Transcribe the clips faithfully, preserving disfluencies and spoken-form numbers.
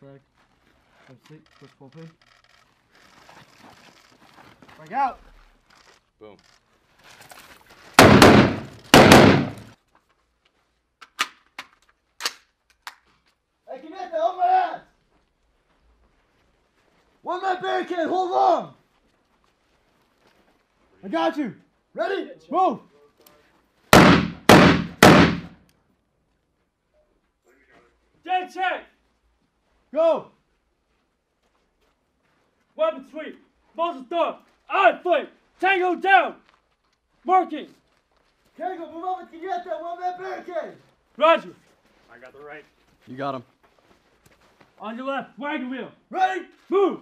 looks like I'm asleep. Let's pull pin. Break out! Boom. Hey, come here, hold my ass! One man barricade, hold on! I got you! Ready? Move! Dead check! Go! Weapon sweep! Muzzle thumb! Eye flip! Tango down! Marking! Tango, move over to get that one-man barricade! Roger! I got the right. You got him. On your left, wagon wheel! Ready? Move!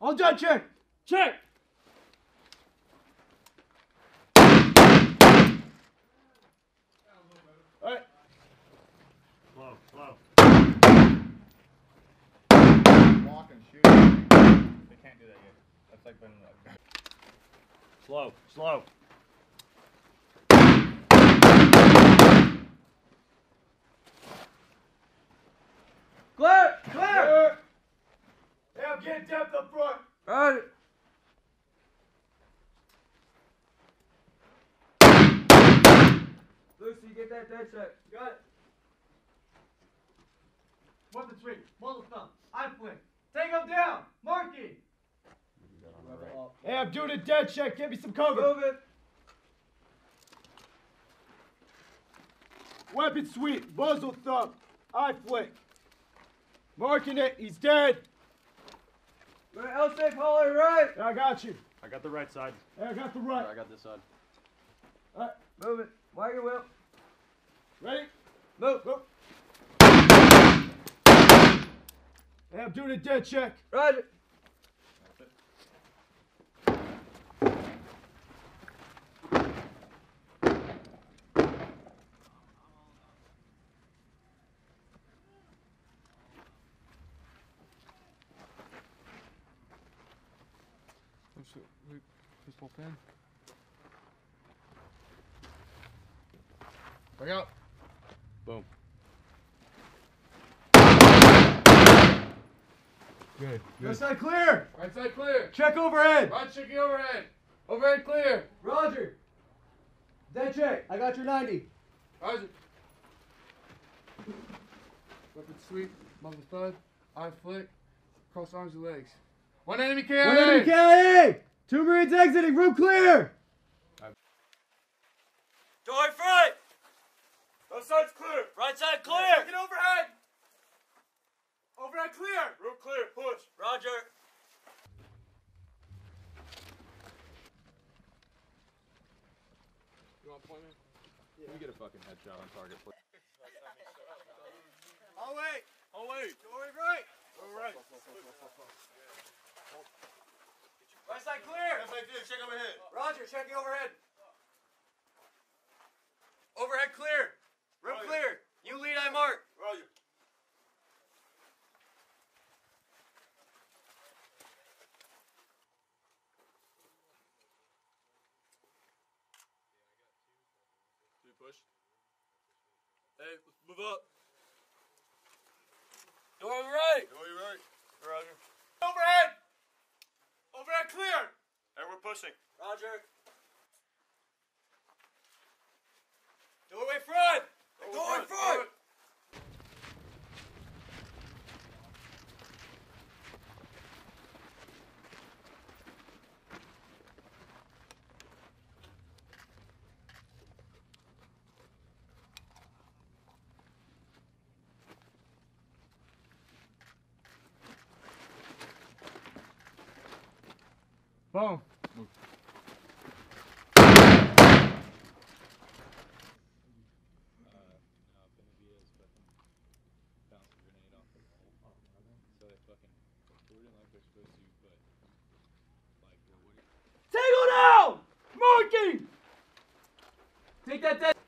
All done, check! Check! Alright. Low, low. Walk and shoot. They can't do that yet. That's like been like. Slow, slow. Clear! Clear! Yeah, I'm getting depth up front. Alright. Lucy, get that dead check. Got it. Weapon three. Muzzle thumb. Eye flick. Take him down. Marking. Right. Hey, I'm doing a dead check. Give me some cover. Move it. Weapon sweep. Muzzle thumb. Eye flick. Marking it. He's dead. Go to L-shape, holler right. Yeah, I got you. I got the right side. Yeah, I got the right. Yeah, I got this side. All right, move it. Wagon wheel. Ready? Move. Move. Hey, I'm doing a dead check. Roger. Pistol pin. Bring out. Boom. Good. Good. Right side clear. Right side clear. Check overhead. Right checking overhead. Overhead clear. Roger. Dead check. I got your ninety. Roger. Weapon sweep. Muzzle thud. Eye flick. Cross arms and legs. One enemy K I A. One enemy K I A. Two Marines exiting. Room clear. Door front. Left side's clear. Right side clear. Check it overhead. Overhead clear. Room clear. Push. Roger. You want to point me? Yeah. Let me get a fucking headshot on target, please. I'll wait. I'll wait. Door right. Door right. Right side clear. Left side clear. Check overhead. Roger. Checking overhead. Overhead clear. Room Roger. Clear. You lead, I mark. Roger. Three push. Hey, let's move up. Door right. Door right. Roger. Overhead. Overhead clear. Hey, we're pushing. Roger. Doorway front. Doorway front. Boom. Take that dead.